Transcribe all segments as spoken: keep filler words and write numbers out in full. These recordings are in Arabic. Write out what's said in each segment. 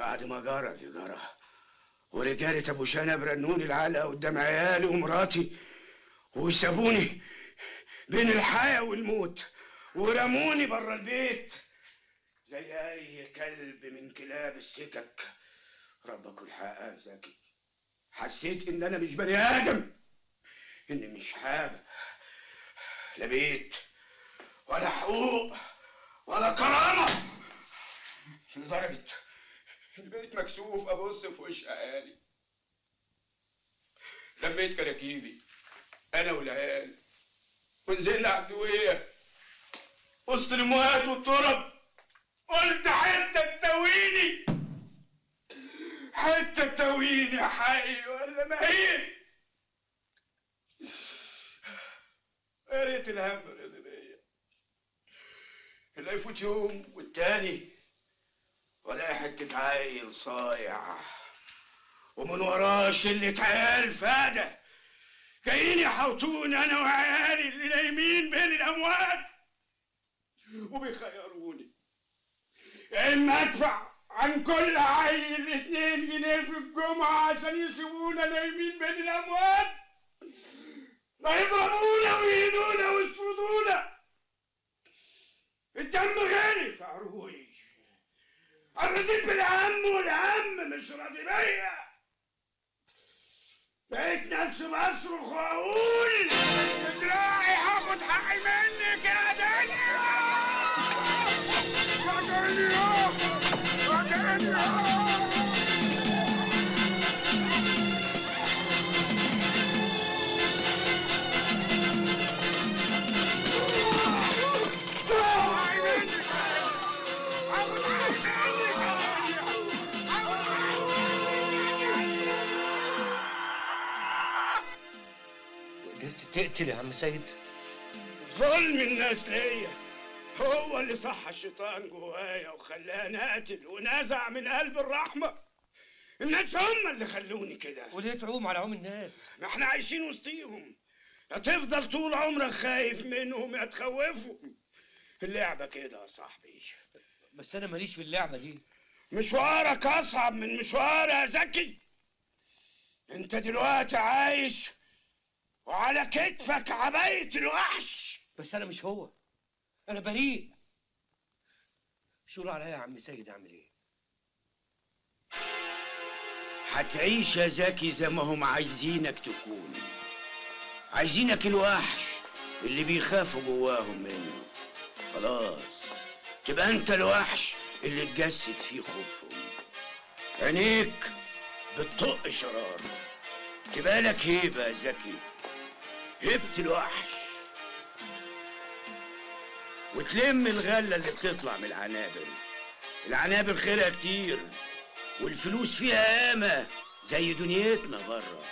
بعد ما جرى اللي جرى ورجالة ابو شنب برنوني العلقه قدام عيالي ومراتي وسابوني بين الحياه والموت ورموني بره البيت زي اي كلب من كلاب السكك. ربك الحق يا زكي، حسيت ان انا مش بني ادم، اني مش حاجه، لا بيت ولا حقوق ولا كرامه، لدرجه ان بقيت مكسوف ابص في وش اهالي. لبيت كراكيبي انا والعيال ونزلنا عدويه وسط الموات والترب، قلت حته تاويني حته تاويني حي ولا ميت. يا ريت الهم رضي بيا، لا يفوت يوم والتاني ولا حته عيل صايع ومن وراه شله عيال فاده جايين يحوطوني انا وعيالي اللي نايمين بين الاموات وبيخيروني، يا اما ادفع عن كل عيل اتنين جنيه في الجمعه عشان يسيبونا نايمين بين الاموات، لا يضربونا ويهينونا ويسردونا. الدم غالي في عروقي، الرضيت بالعم والعم مش راضي بيا، بقيت نفسي بصرخ واقول ازرعي هاخد حقي منك يا دنيا يا دنيا يا دنيا. تقتل يا عم سيد؟ ظلم الناس ليا هو اللي صح الشيطان جوايا وخلاني اقتل ونزع من قلب الرحمه. الناس هم اللي خلوني كده. وليه تعوم على عوم الناس؟ ما احنا عايشين وسطيهم، هتفضل طول عمرك خايف منهم يا تخوفهم. اللعبه كده يا صاحبي. بس انا ماليش في اللعبه دي. مشوارك اصعب من مشواري يا زكي. انت دلوقتي عايش وعلى كتفك عباية الوحش. بس أنا مش هو، أنا بريء. شوروا عليا يا عم سيد، أعمل إيه؟ هتعيش يا زكي زي ما هم عايزينك تكون، عايزينك الوحش اللي بيخافوا جواهم منه. خلاص تبقى أنت الوحش اللي اتجسد فيه خوفهم، عينيك بتطق شرار، تبقى لك هيبة يا زكي، هبت الوحش، وتلم الغله اللي بتطلع من العنابر. العنابر خيرها كتير والفلوس فيها ياما زي دنيتنا بره،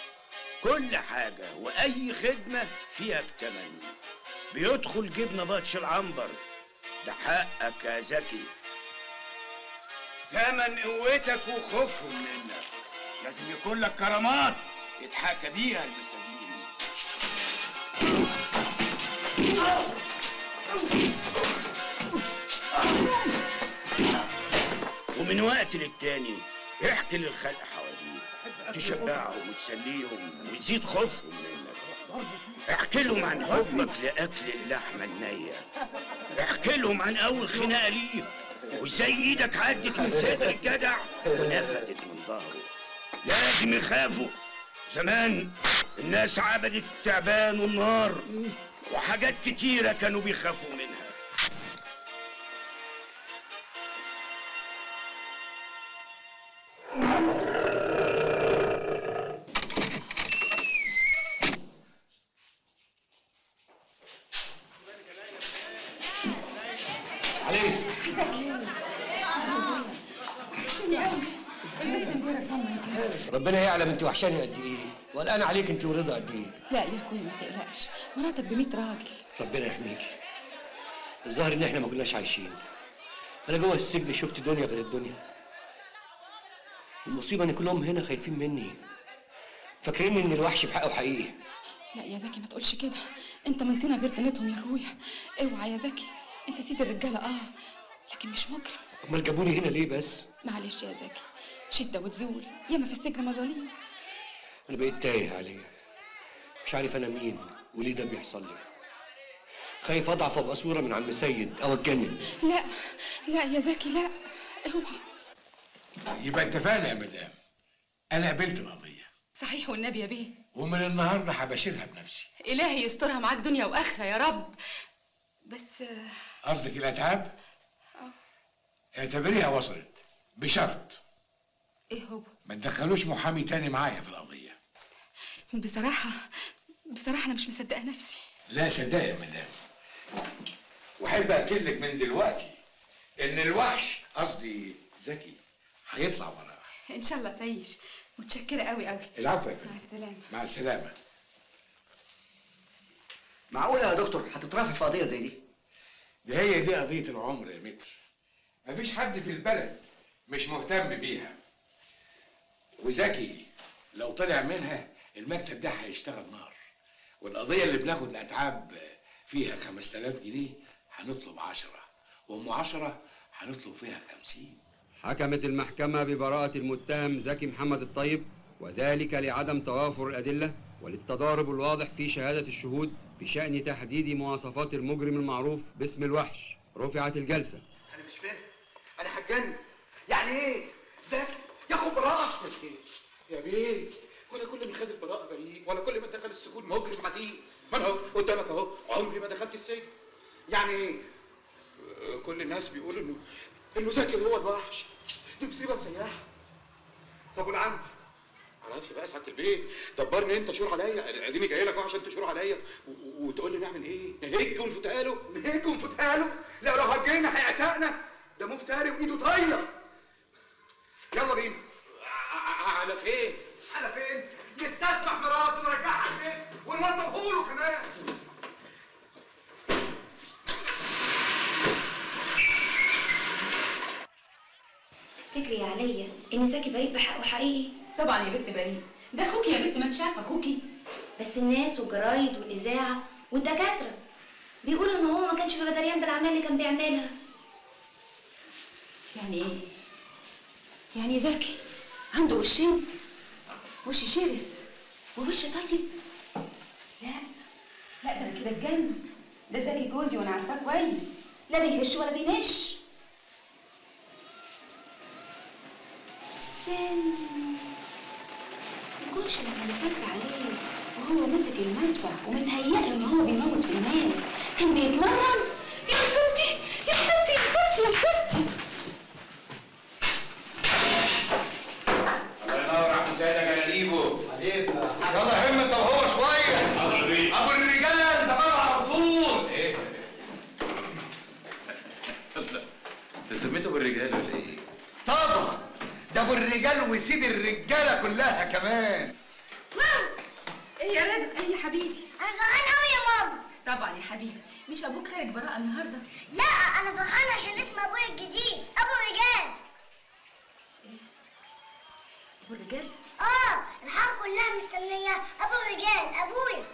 كل حاجه واي خدمه فيها بتمن بيدخل جبنه بطش العنبر. ده حقك يا زكي، تمن قوتك وخوفهم منك. لازم يكون لك كرامات يتحاكى بيها المساجين. ومن وقت للتاني احكي للخلق حواليك تشبعهم وتسليهم وتزيد خوفهم منك. احكي لهم عن حبك لاكل اللحمه النيه، احكي لهم عن اول خناقه ليك وازاي ايدك عدت من صدر الجدع ونفدت من ظهره. لازم يخافوا، زمان الناس عبدت التعبان والنار وحاجات كتيرة كانوا بيخافوا منها. ربنا يعلم انت وحشاني قد ايه، والان عليك انت ورضا قد ايه. لا يا اخويا ما تقلقش، مراتك ب مية راجل. ربنا يحميكي. الظاهر ان احنا ما كناش عايشين. انا جوه السجن شفت دنيا غير الدنيا. المصيبه ان كلهم هنا خايفين مني، فاكرين ان الوحش بحقه حقيقي. لا يا زكي ما تقولش كده، انت منطينا غير طينتهم يا اخويا. اوعى يا زكي، انت سيد الرجاله اه لكن مش مجرم. امال جابوني هنا ليه بس؟ معلش يا زكي، شدة وتزول، ياما في السجن مظاليم. أنا بقيت تايه عليه، مش عارف أنا مين وليه ده بيحصل لي. خايف أضعف أبقى صورة من عم سيد أو أتجنن. لا لا يا زكي، لا اوعى. يبقى اتفقنا يا مدام، أنا قبلت القضية. صحيح والنبي يا بيه، ومن النهارده هبشرها بنفسي. إلهي يسترها معاك دنيا وآخرة يا رب. بس قصدك الأتعاب؟ اه. اعتبريها وصلت، بشرط. ايه هو؟ ما تدخلوش محامي تاني معايا في القضية. بصراحة بصراحة أنا مش مصدقة نفسي. لا صدقي يا مدام، وأحب أأكد لك من دلوقتي إن الوحش، قصدي زكي، هيطلع وراها. إن شاء الله تعيش. متشكرة قوي قوي. العفو يا فندم. مع السلامة. مع السلامة. معقولة يا دكتور هتترافع في قضية زي دي؟ ده هي دي قضية العمر يا متر. مفيش حد في البلد مش مهتم بيها. وزكي لو طلع منها المكتب ده هيشتغل نار. والقضية اللي بناخد الأتعاب فيها خمسة آلاف جنيه هنطلب عشرة، وأم عشرة هنطلب فيها خمسين. حكمت المحكمة ببراءة المتهم زكي محمد الطيب، وذلك لعدم توافر الأدلة وللتضارب الواضح في شهادة الشهود بشأن تحديد مواصفات المجرم المعروف باسم الوحش. رفعت الجلسة. أنا مش فاهم، أنا هتجنن. يعني إيه زكي ياخد براءة؟ يا بيه، ولا كل ما خد البراءة بريء، ولا كل ما دخل السجون مجرم عتيق. ما أنا أهو قدامك أهو، عمري ما دخلت السجن. يعني إيه؟ كل الناس بيقولوا إنه إنه زكي هو الوحش، دي مصيبة مسيحة. طب والعمل؟ معرفش بقى سعادة البيه، دبرني أنت شور عليا، أديني جاي لك أهو عشان تشور عليا وتقول لي نعمل إيه؟ نهج ونفتقاله؟ نهج ونفتقاله؟ لا لو هجينا هيعتقنا، ده مفتري وإيده طايلة. يلا بينا. على فين؟ على فين؟ نستسمح مراته ونرجعها البيت ونوضبه له كمان. تفتكري يا عليا ان زكي بريء بحقه حقيقي؟ طبعا يا بنت بريء، ده اخوكي يا بنت، ما انت عارفه اخوكي. بس الناس والجرايد والاذاعه والدكاتره بيقولوا ان هو ما كانش بيبقى دريان بالاعمال اللي كان بيعملها. يعني ايه؟ يعني زكي عنده وشين، وش شرس ووش طيب. لا لا، ده انا كده اتجنن. ده زكي جوزي وانا عارفاه كويس، لا بيهش ولا بينش. استنى، الجولش لما لفت عليه وهو ماسك المدفع ومتهيأ ان هو بيموت في الناس كان بيتمرن. يا ستي يا ستي يا ستي يا ستي. الله ينور عم سيدة جلاليبو حبيبي. يلا يا همة، طب هو شوية ابو الرجال تمام على الرسول. ايه انت سميته بالرجال ولا ايه؟ طبعا ده ابو الرجال وسيد الرجاله كلها كمان. ماما. ايه يا رنا؟ ايه يا حبيبي؟ انا فرحانه قوي يا ماما. طبعا يا حبيبي، مش ابوك خارج براءه النهارده؟ لا انا فرحانه عشان اسم ابويا الجديد ابو الرجال. ايه؟ ابو الرجال؟ اه الحاره كلها مستنيه ابو الرجال ابويا.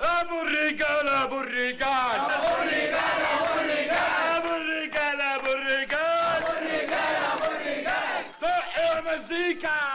ابو الرجال ابو الرجال ابو الرجال ابو الرجال ابو الرجال ابو الرجال مزيكا.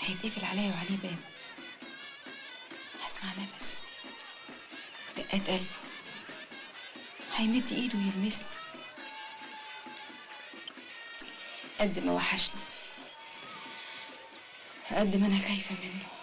هيتقفل عليا وعليه باب، هسمع نفسه. دقات قلبه، هيمد ايده ويلمسني قد ما وحشني، قد ما انا خايفه منه.